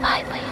violation.